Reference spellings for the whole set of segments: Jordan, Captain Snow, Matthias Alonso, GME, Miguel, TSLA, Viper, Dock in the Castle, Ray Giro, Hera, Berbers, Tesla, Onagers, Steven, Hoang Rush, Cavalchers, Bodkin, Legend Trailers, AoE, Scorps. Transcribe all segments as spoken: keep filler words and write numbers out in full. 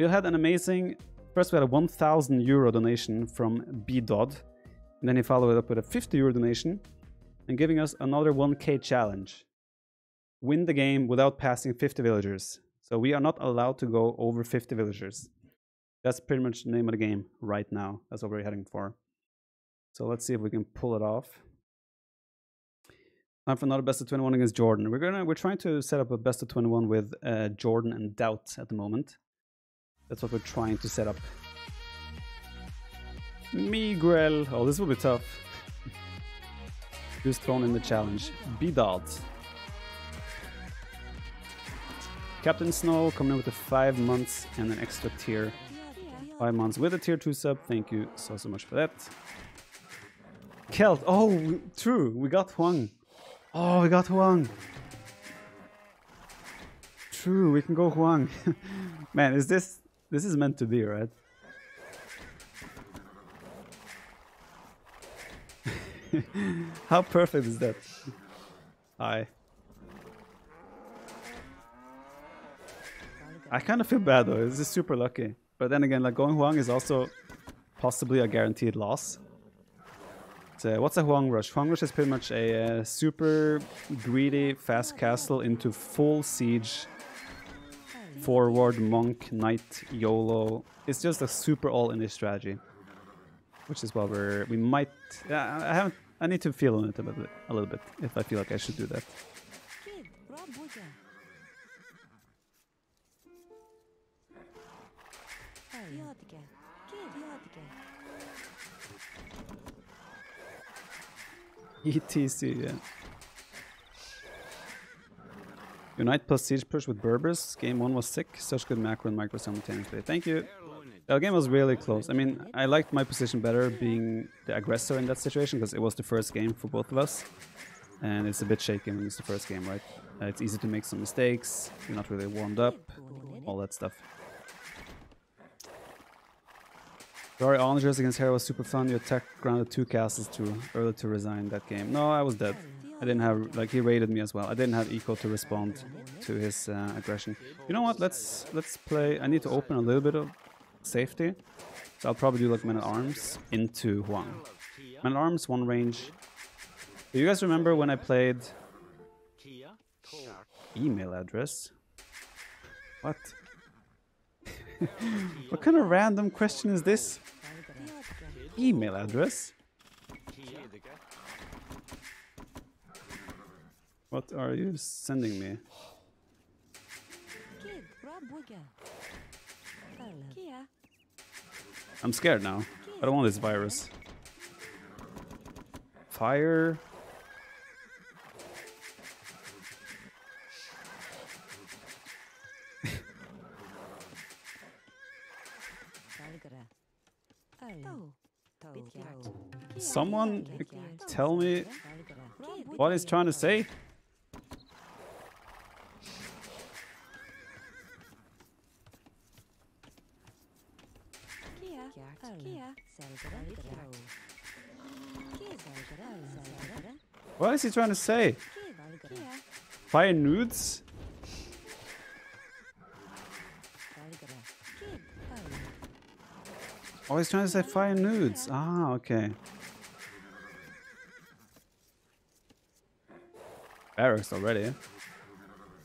We had an amazing, first we had a one thousand euro donation from B.Dot, and then he followed up with a fifty euro donation and giving us another one K challenge. Win the game without passing fifty villagers. So we are not allowed to go over fifty villagers. That's pretty much the name of the game right now. That's what we're heading for. So let's see if we can pull it off. Time for another best of twenty-one against Jordan. We're gonna we're trying to set up a best of twenty-one with uh, Jordan and Doubt at the moment. That's what we're trying to set up. Miguel. Oh, this will be tough. Who's thrown in the challenge? B-Dot. Captain Snow coming in with a five months and an extra tier. Five months with a tier two sub. Thank you so so much for that. Kelt. Oh, true. We got Hoang. Oh, we got Hoang. True, we can go Hoang. Man, is this this is meant to be, right? How perfect is that? Hi. I kind of feel bad though, this is super lucky. But then again, like going Hoang is also possibly a guaranteed loss. So, what's a Hoang Rush? Hoang Rush is pretty much a uh, super greedy fast castle into full siege, forward, monk, knight, YOLO. It's just a super all-in strategy. Which is why we're, we might, yeah, I haven't, I need to feel on it a little bit, a little bit, if I feel like I should do that. E T C, yeah. Unite plus siege push with Berbers. Game one was sick. Such good macro and micro simultaneously. Thank you. That game was really close. I mean, I liked my position better being the aggressor in that situation because it was the first game for both of us. And it's a bit shaky when it's the first game, right? Uh, it's easy to make some mistakes. You're not really warmed up. All that stuff. Sorry, Onagers against Hera was super fun. You attacked grounded two castles too early to resign that game. No, I was dead. I didn't have, like, he raided me as well. I didn't have eco to respond to his uh, aggression. You know what? Let's let's play. I need to open a little bit of safety. So I'll probably do like men at arms into Hoang. Men at arms, one range. Do you guys remember when I played email address? What? What kind of random question is this? Email address? What are you sending me? I'm scared now. I don't want this virus. Fire. Someone tell me what he's trying to say? What is he trying to say? Fire nudes? Oh, he's trying to say fire nudes. Ah, okay. Barracks already.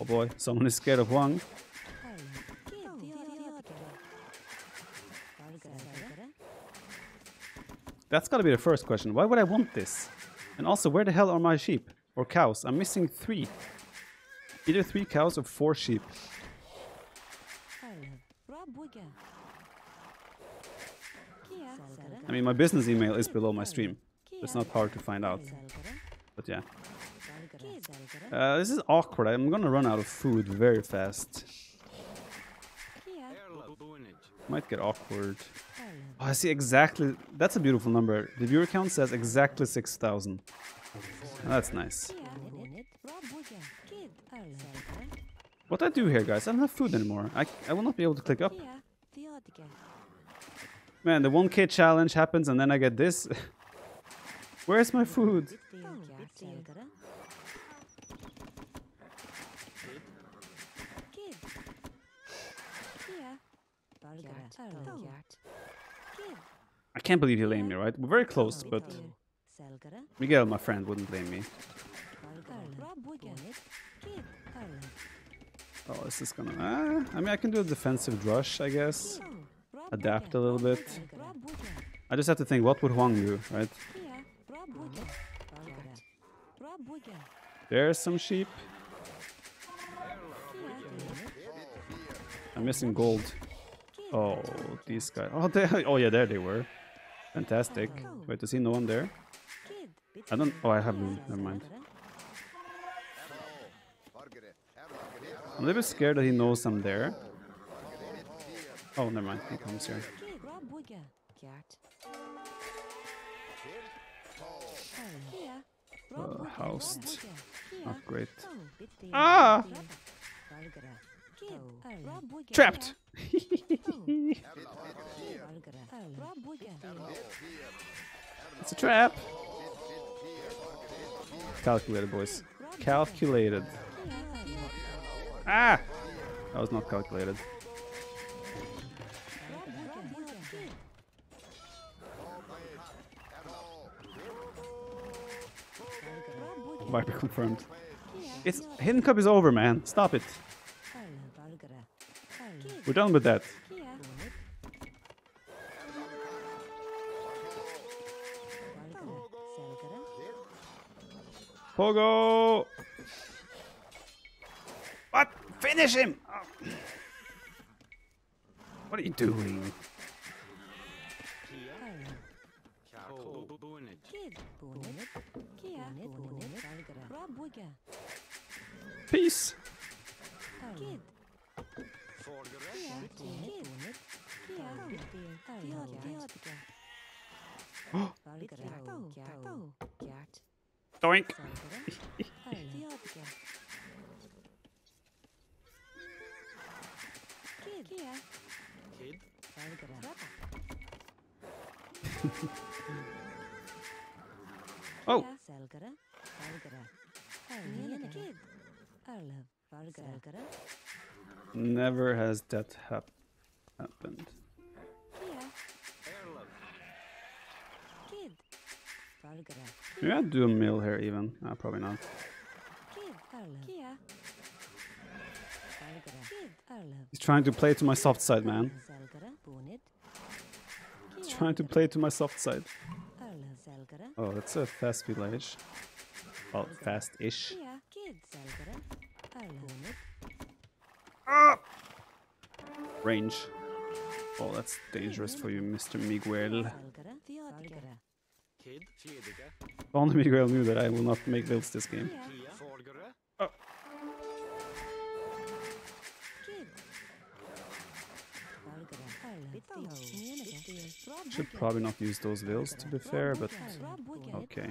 Oh boy, someone is scared of Hoang. That's gotta be the first question. Why would I want this? And also, where the hell are my sheep? Or cows? I'm missing three. Either three cows or four sheep. I mean, my business email is below my stream. It's not hard to find out. But yeah. Uh, this is awkward. I'm gonna run out of food very fast. Might get awkward. Oh, I see exactly... That's a beautiful number. The viewer count says exactly six thousand. That's nice. What do I do here, guys? I don't have food anymore. I, I will not be able to click up. Man, the one K challenge happens and then I get this. Where's my food? I can't believe he lamed me, right? We're very close, but Miguel, my friend, wouldn't lame me. Oh, this is gonna... Uh, I mean, I can do a defensive rush, I guess. Adapt a little bit. I just have to think, what would Hoang do, right? There's some sheep. I'm missing gold. Oh, these guys. Oh, they, oh yeah, there they were. Fantastic. Wait, is he no one there? I don't... Oh, I haven't. Never mind. I'm a little bit scared that he knows I'm there. Oh, never mind. He comes here. Uh, housed. Not great. Ah! Trapped! It's a trap! Calculated, boys. Calculated. Ah! That was not calculated. Viper confirmed. It's Hidden Cup is over, man. Stop it. We're done with that. Pogo! What? Finish him! Oh. What are you doing? Peace! Doink! Oh! Never has that hap happened. Maybe I'd do a mill here even. No, probably not. He's trying to play to my soft side, man. He's trying to play to my soft side. Oh, that's a fast village. Oh, fast-ish. Ah! Range. Oh, that's dangerous for you, Mister Miguel. If only Miguel knew that I will not make builds this game. Oh. Should probably not use those builds, to be fair, but okay.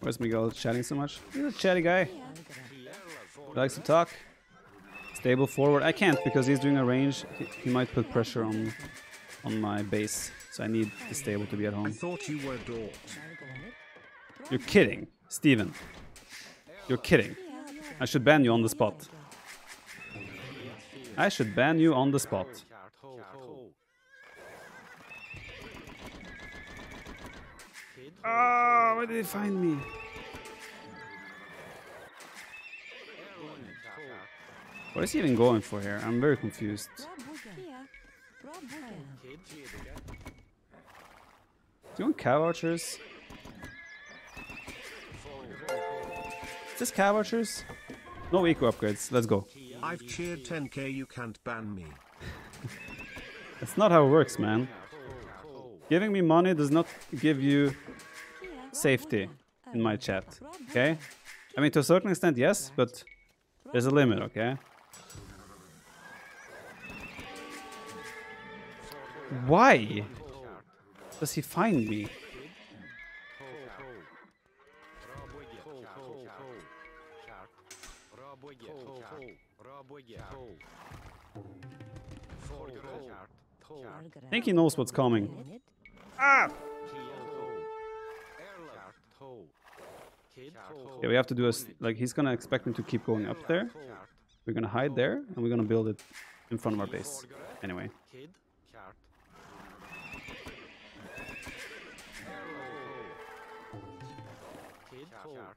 Where's Miguel chatting so much? He's a chatty guy. Likes to talk. Stable forward. I can't because he's doing a range. He, he might put pressure on on my base. So I need the stable to be at home. I thought you were Dort. You're kidding, Steven. You're kidding. I should ban you on the spot. I should ban you on the spot. Ah, oh, where did he find me? What is he even going for here? I'm very confused. Is he on Cavalchers? Is this Cavalchers? No eco upgrades, let's go. I've cheered ten K, you can't ban me. That's not how it works, man. Giving me money does not give you safety in my chat, okay? I mean, to a certain extent, yes, but there's a limit, okay? Why does he find me? I think he knows what's coming. Ah! Okay, we have to do a... Like, he's gonna expect me to keep going up there. We're gonna hide there, and we're gonna build it in front of our base. Anyway.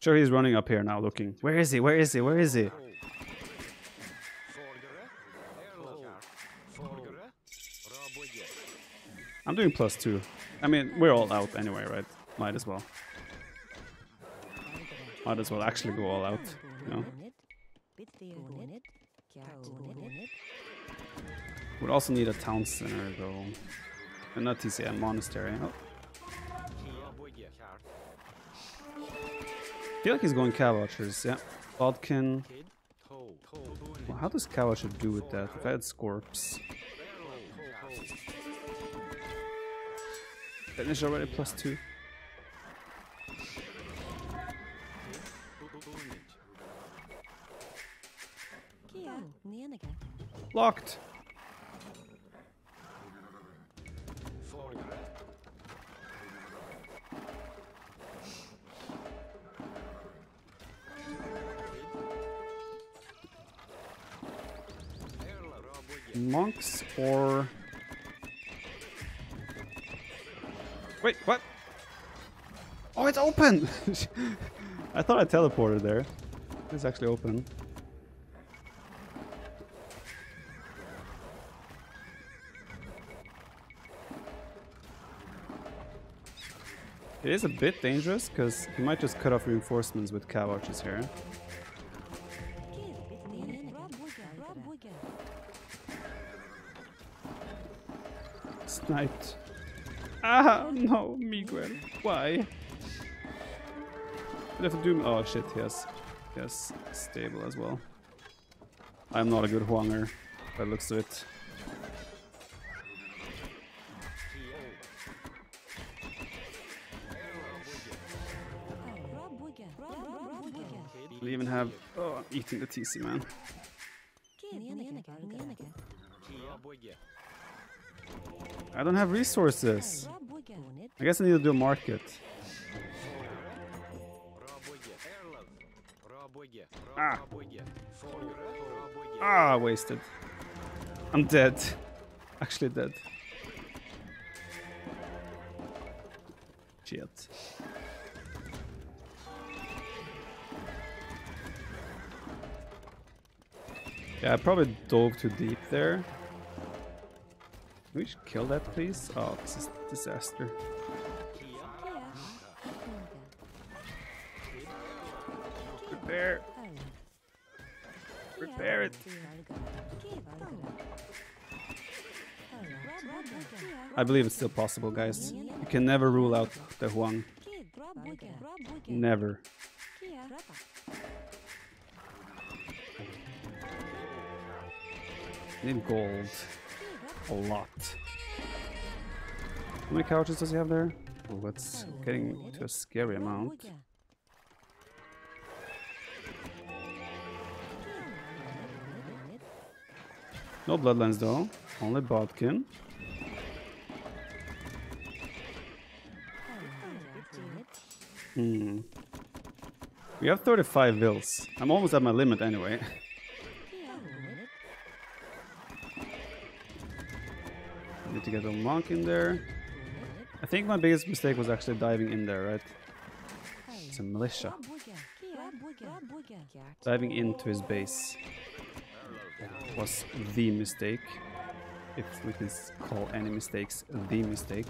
Sure, he's running up here now, looking. Where is he? Where is he? Where is he? I'm doing plus two. I mean, we're all out anyway, right? Might as well. Might as well actually go all out, you know? We'd also need a town center, though. And not T C M, monastery. Oh. I feel like he's going Cavalchers, yeah. Bodkin. Well, how does Cavalcher do with that? If I had Scorps. Finish already, plus two. Locked! Monks or... Wait, what? Oh, it's open! I thought I teleported there. It's actually open. It is a bit dangerous, because he might just cut off reinforcements with cav archers here. Sniped. Ah, no, Miguel. Why? I have to do. Oh shit, yes. Yes, stable as well. I'm not a good Huanger, by the looks of it. We even have. Oh, I'm eating the T C, man. I don't have resources. I guess I need to do a market. Ah. Ah, wasted. I'm dead. Actually dead. Shit. Yeah, I probably dove too deep there. Can we just kill that, please? Oh, this is a disaster. Prepare. Prepare it. I believe it's still possible, guys. You can never rule out the Huang. Never. I need gold. A lot. How many couches does he have there? Oh, that's getting to a scary amount. No bloodlines though, only Bodkin. Hmm. We have thirty-five vills. I'm almost at my limit anyway. Need to get a monk in there. I think my biggest mistake was actually diving in there, right? It's a militia. Diving into his base was the mistake. If we can call any mistakes the mistake.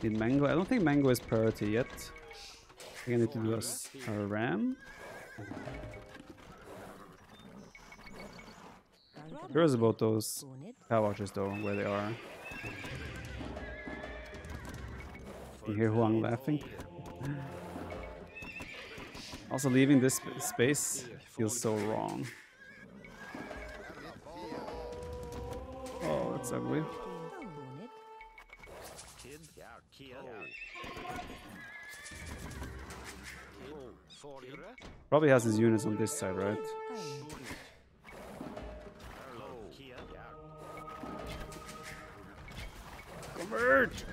Did Mango? I don't think Mango is priority yet. I think I need to do a, a ram. Curious about those Cavalchers though, where they are. You hear Huang laughing? Also, leaving this space feels so wrong. Oh, that's ugly. Probably has his units on this side, right? Convert!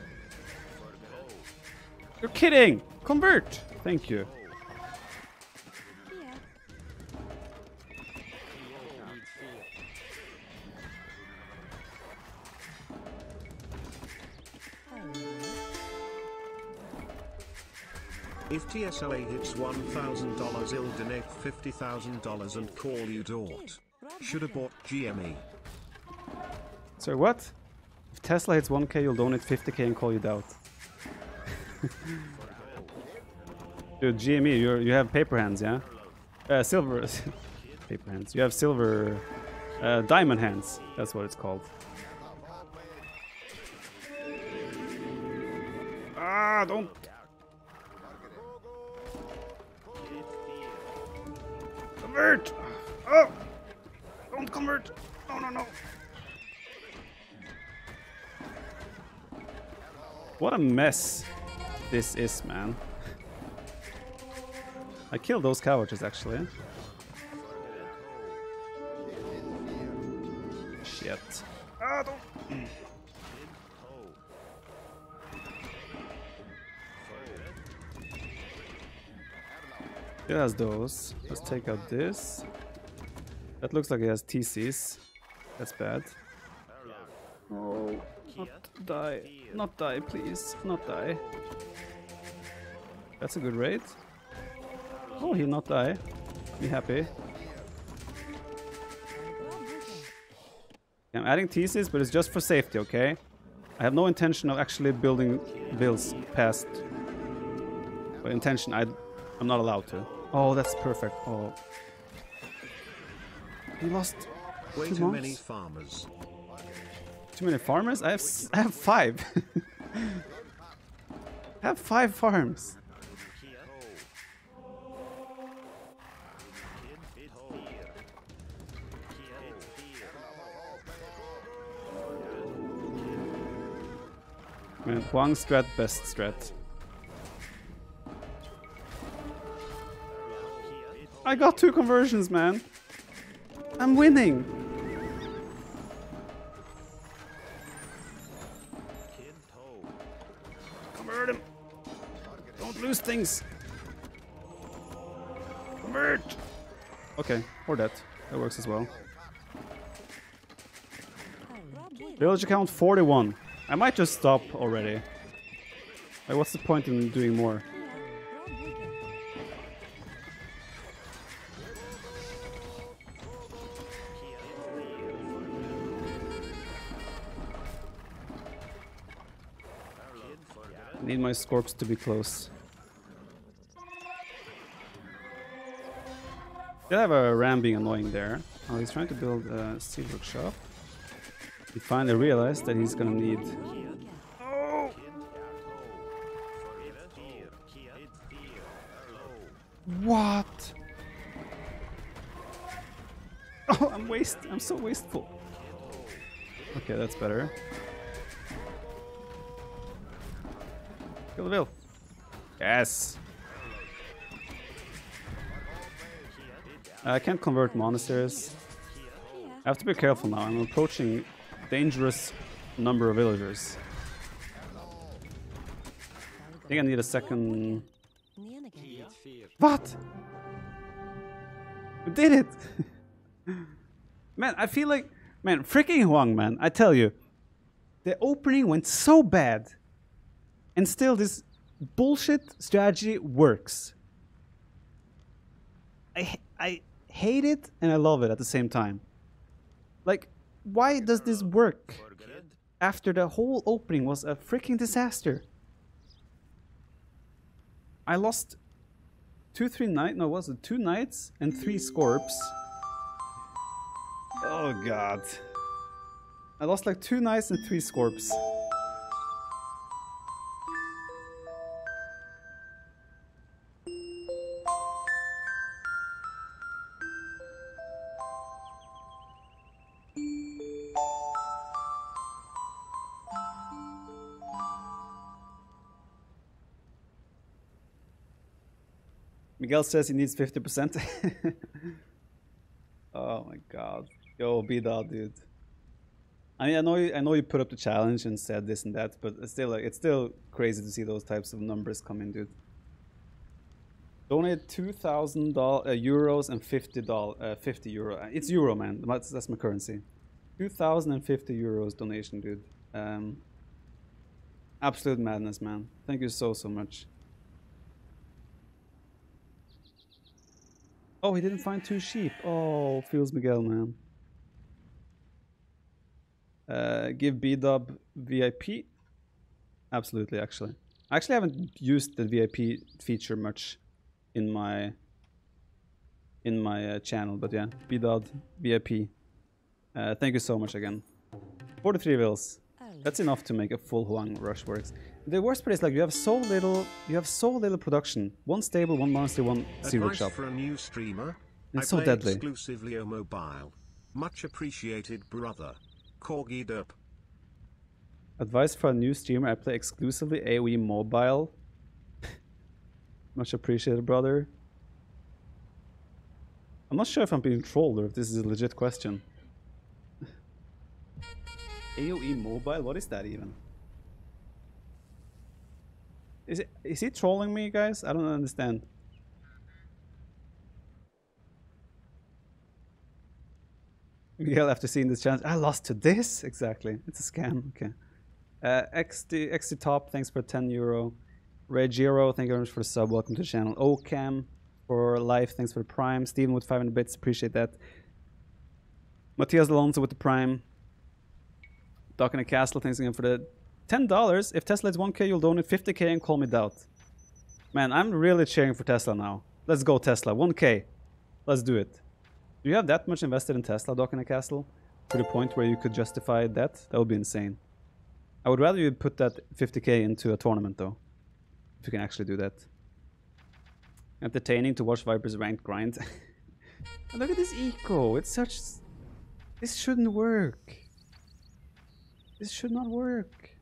You're kidding! Convert! Thank you. If T S L A hits one thousand dollars, he'll donate fifty thousand dollars and call you Dort. Should've bought G M E. Sorry, what? If Tesla hits one K, you'll donate fifty K and call you Dort. Dude, G M E, you're, you have paper hands, yeah? Uh, silver... paper hands. You have silver... Uh, diamond hands. That's what it's called. Ah, don't... Convert! Oh! Don't convert! No, no, no! What a mess this is, man. I killed those Cavalchers, actually. Shit. Ah, don't... It has those. Let's take out this. That looks like it has T Cs. That's bad. Oh, not die. Not die, please. Not die. That's a good raid. Oh, he'll not die. Be happy. I'm adding T Cs, but it's just for safety, okay? I have no intention of actually building builds past. But intention, I, I'm not allowed to. Oh, that's perfect. Oh, he lost way too many farmers. Too many farmers? I have s I have five. I have five farms. Man, Huang strat, best strat. I got two conversions, man. I'm winning. Convert him. Don't lose things. Convert. Okay, or that. That works as well. Village account forty-one. I might just stop already. Like, what's the point in doing more? Need my Scorps to be close. Did I have a Ram being annoying there? Oh, he's trying to build a seed workshop. He finally realized that he's gonna need. Oh. What? Oh, I'm waste. I'm so wasteful. Okay, that's better. Kill the bill. Yes! I can't convert monasteries. I have to be careful now. I'm approaching dangerous number of villagers. I think I need a second... What? We did it! Man, I feel like... Man, freaking Huang, man. I tell you. The opening went so bad. And still, this bullshit strategy works. I, I hate it and I love it at the same time. Like, why does this work after the whole opening was a freaking disaster? I lost two, three knights. No, was it two knights and three Scorps? Oh, God. I lost like two knights and three Scorps. Miguel says he needs fifty percent. Oh my god. Yo, B-Dot, dude. I mean, I know, you, I know you put up the challenge and said this and that, but it's still, like, it's still crazy to see those types of numbers come in, dude. Donate two thousand uh, euros and fifty, doll, uh, fifty euro. It's euro, man. That's, that's my currency. two thousand fifty euros donation, dude. Um, absolute madness, man. Thank you so, so much. Oh, he didn't find two sheep. Oh, feels Miguel, man. Uh, give B-Dub V I P. Absolutely, actually. I actually haven't used the V I P feature much in my in my uh, channel, but yeah, B-Dot V I P. Uh, thank you so much again. forty-three wills. That's enough to make a full Hoang Rush works. The worst part is like you have so little, you have so little production. One stable, one monastery, one sea workshop. For a new streamer, it's I so deadly. Exclusively on mobile. Much appreciated, brother. Corgi derp. Advice for a new streamer, I play exclusively AoE mobile. Much appreciated, brother. I'm not sure if I'm being trolled or if this is a legit question. AoE mobile? What is that even? Is it, is he trolling me, guys? I don't understand. Miguel, after seeing this challenge, I lost to this? Exactly. It's a scam. Okay. Uh, X T Top, thanks for ten euro. Ray Giro, thank you very much for the sub. Welcome to the channel. O CAM for life, thanks for the prime. Steven with five hundred bits, appreciate that. Matthias Alonso with the prime. Dock in the Castle, thanks again for the ten dollars. If Tesla is one K, you'll donate fifty K and call me Doubt. Man, I'm really cheering for Tesla now. Let's go, Tesla. one K. Let's do it. Do you have that much invested in Tesla, Dock in the Castle? To the point where you could justify that? That would be insane. I would rather you put that fifty K into a tournament though, if you can actually do that. Entertaining to watch Viper's ranked grind. Look at this eco, it's such... This shouldn't work. This should not work.